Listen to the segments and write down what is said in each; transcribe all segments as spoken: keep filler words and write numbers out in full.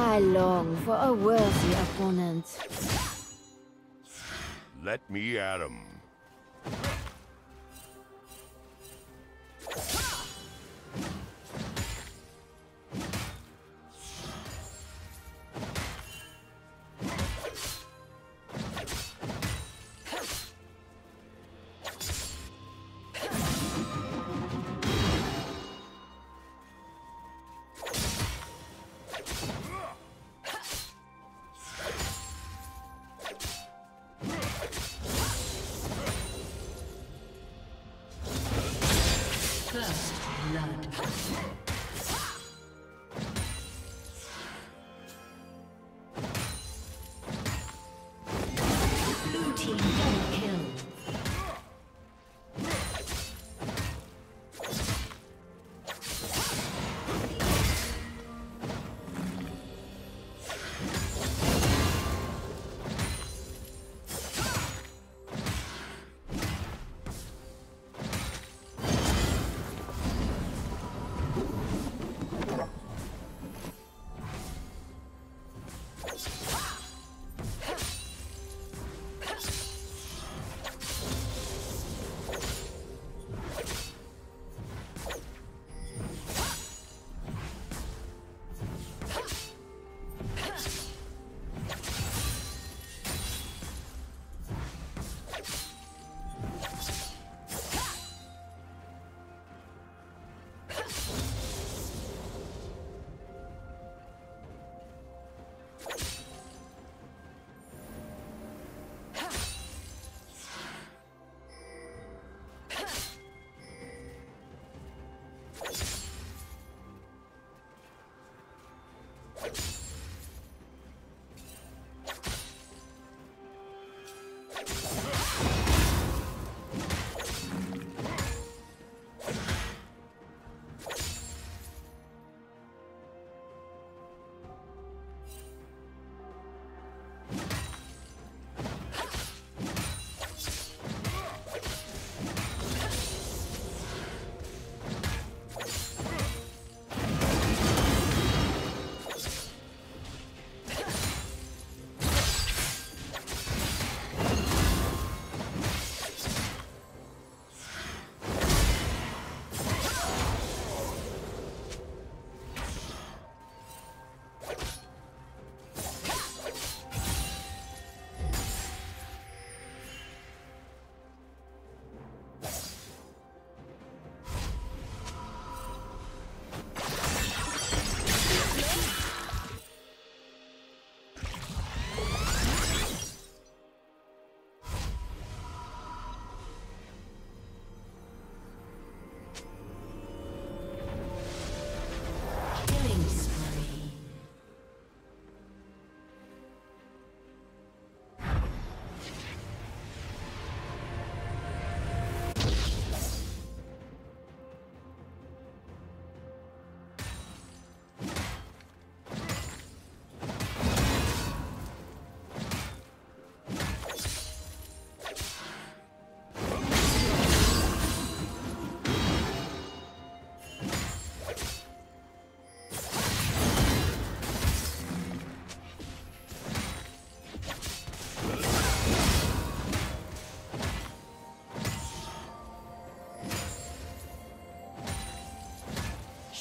I long for a worthy opponent. Let me at him.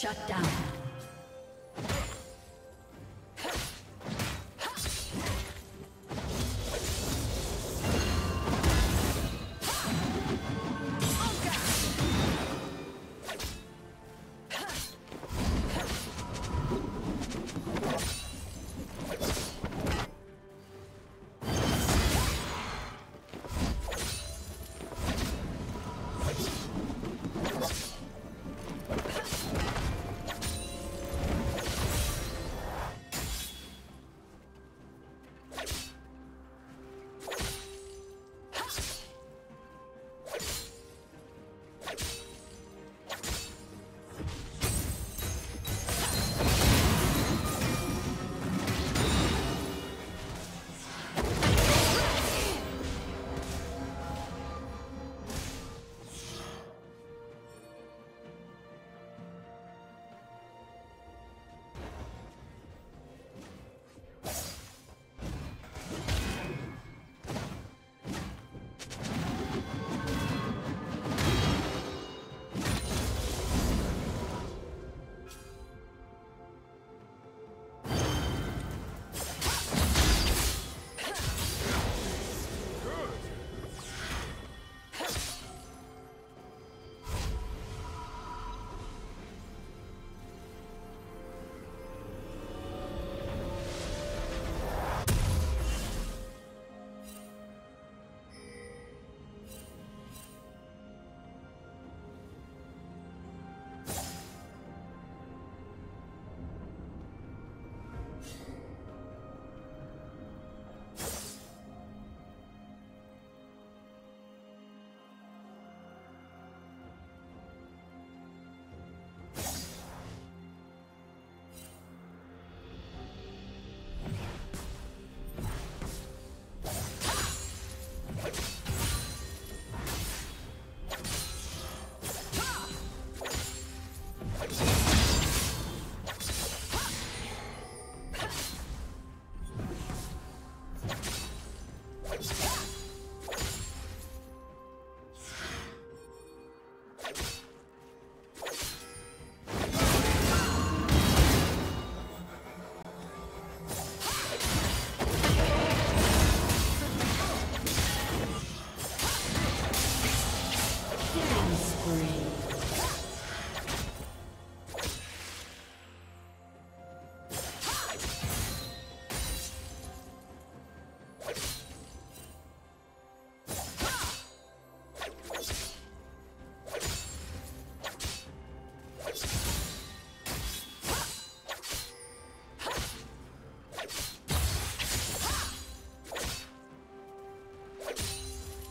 Shut down.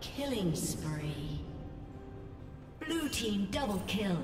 Killing spree. Blue team double kill.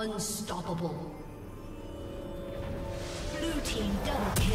Unstoppable. Blue team double kill.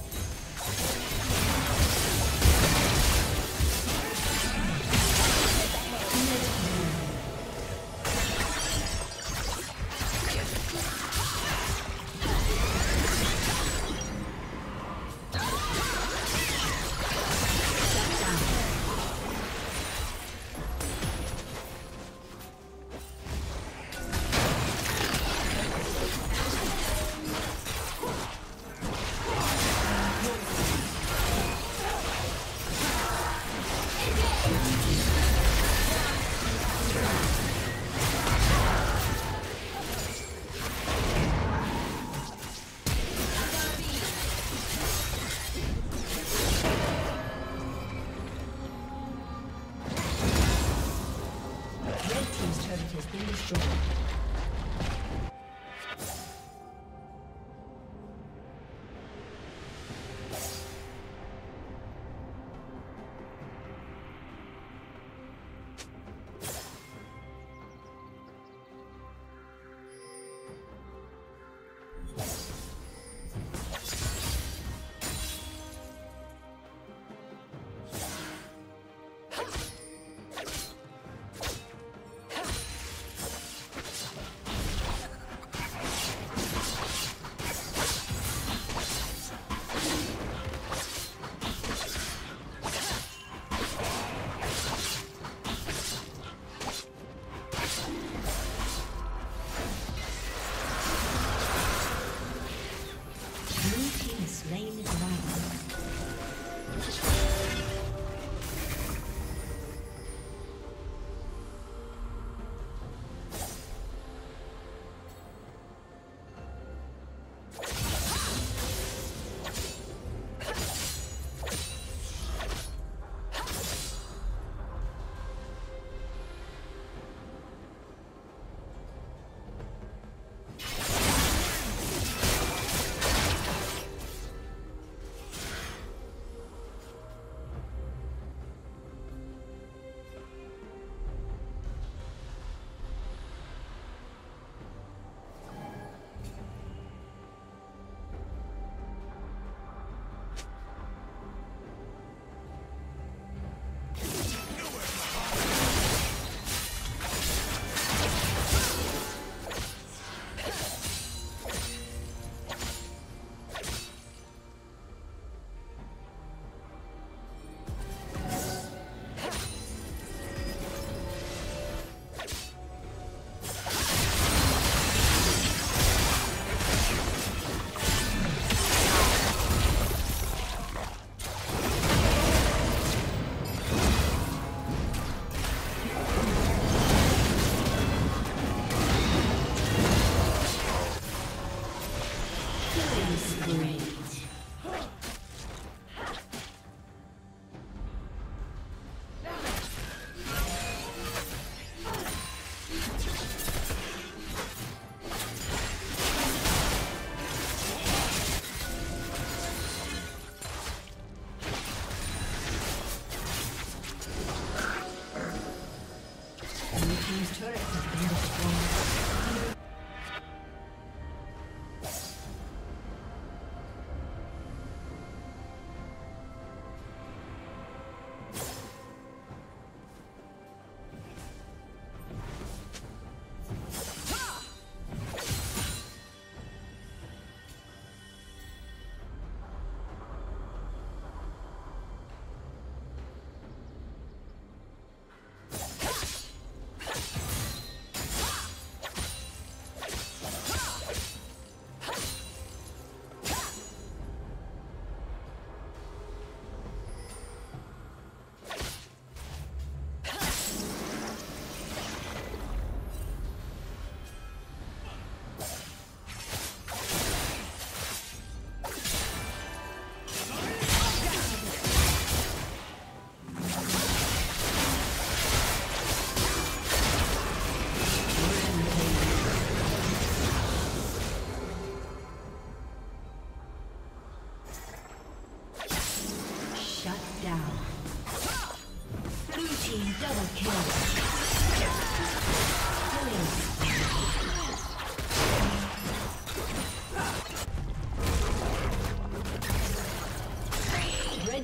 Red team's turret has been destroyed.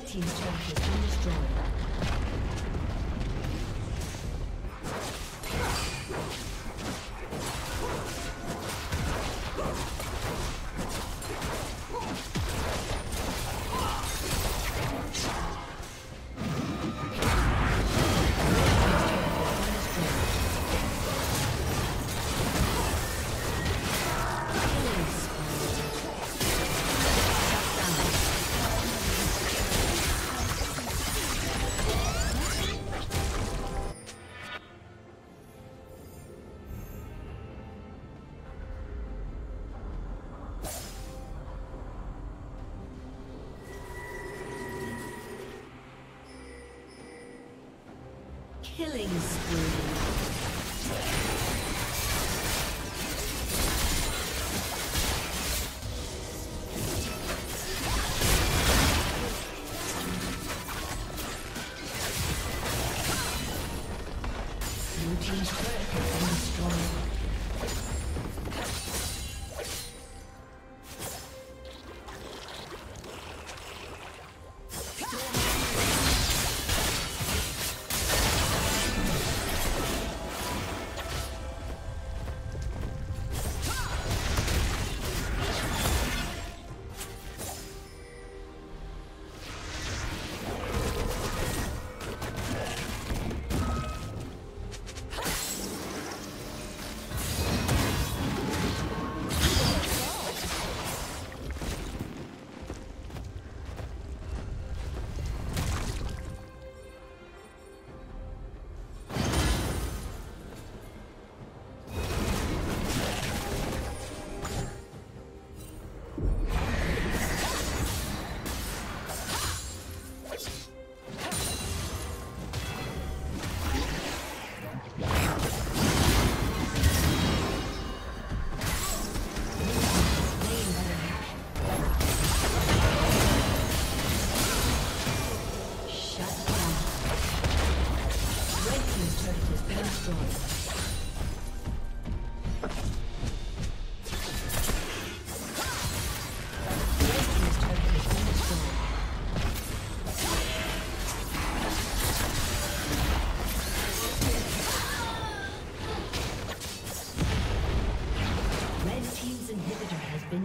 Team's turret has been destroyed. Killing spree.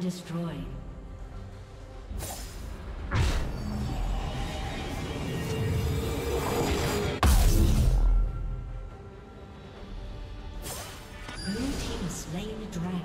Destroyed. Blue team slain the dragon.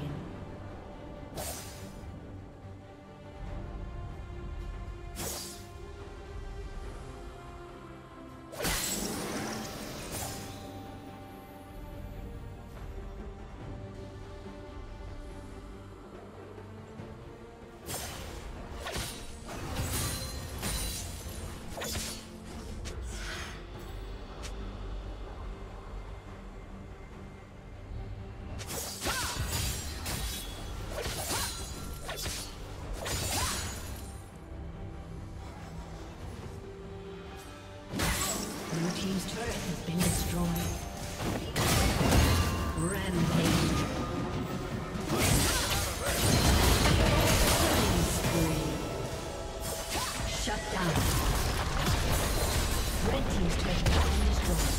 His turret has been destroyed. Rampage. Shut down. Red team's turret has been destroyed.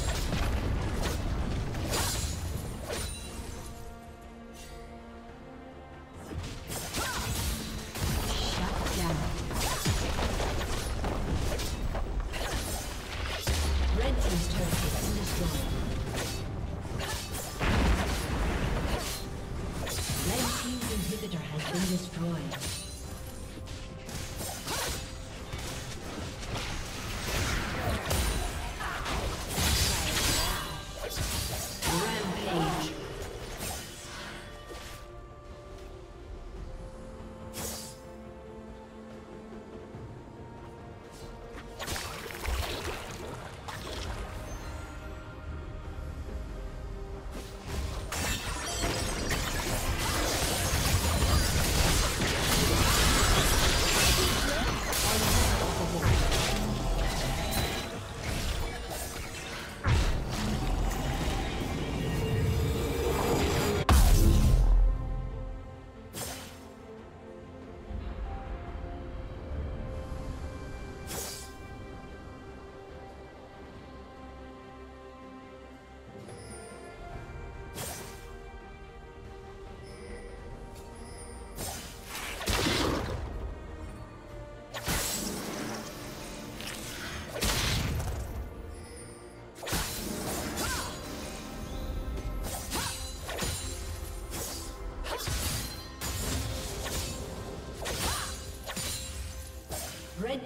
Red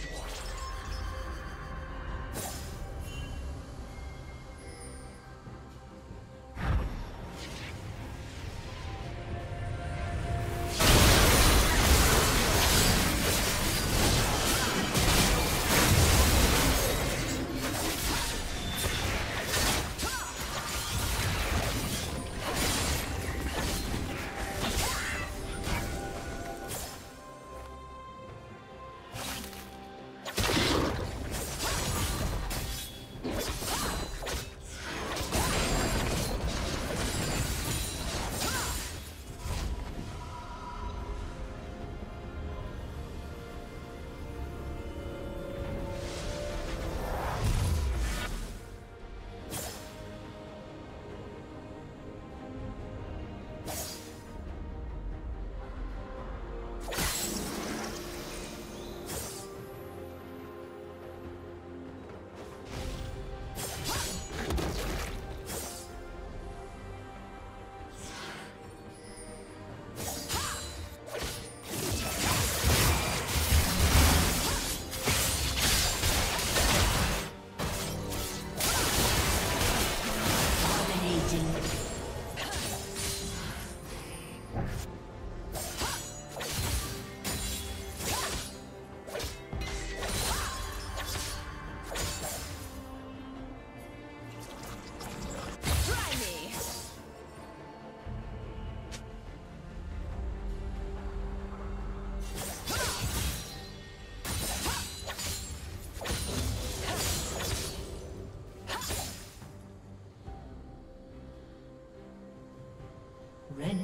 Red